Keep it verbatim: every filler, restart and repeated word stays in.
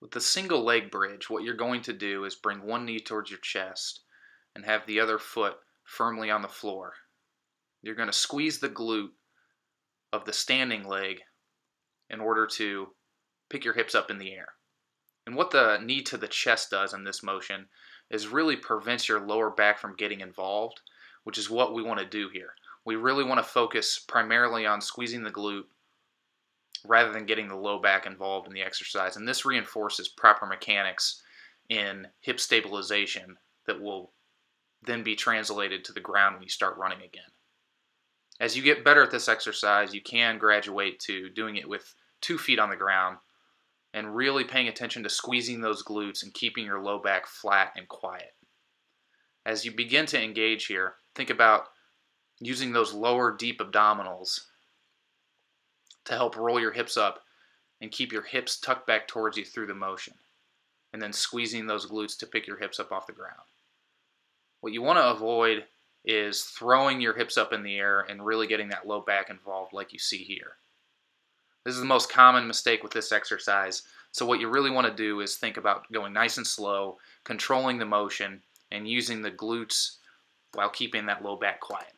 With the single leg bridge, what you're going to do is bring one knee towards your chest and have the other foot firmly on the floor. You're going to squeeze the glute of the standing leg in order to pick your hips up in the air. And what the knee to the chest does in this motion is really prevents your lower back from getting involved, which is what we want to do here. We really want to focus primarily on squeezing the glute rather than getting the low back involved in the exercise. And this reinforces proper mechanics in hip stabilization that will then be translated to the ground when you start running again. As you get better at this exercise, you can graduate to doing it with two feet on the ground and really paying attention to squeezing those glutes and keeping your low back flat and quiet. As you begin to engage here, think about using those lower deep abdominals to help roll your hips up and keep your hips tucked back towards you through the motion, and then squeezing those glutes to pick your hips up off the ground. What you want to avoid is throwing your hips up in the air and really getting that low back involved like you see here. This is the most common mistake with this exercise, so what you really want to do is think about going nice and slow, controlling the motion, and using the glutes while keeping that low back quiet.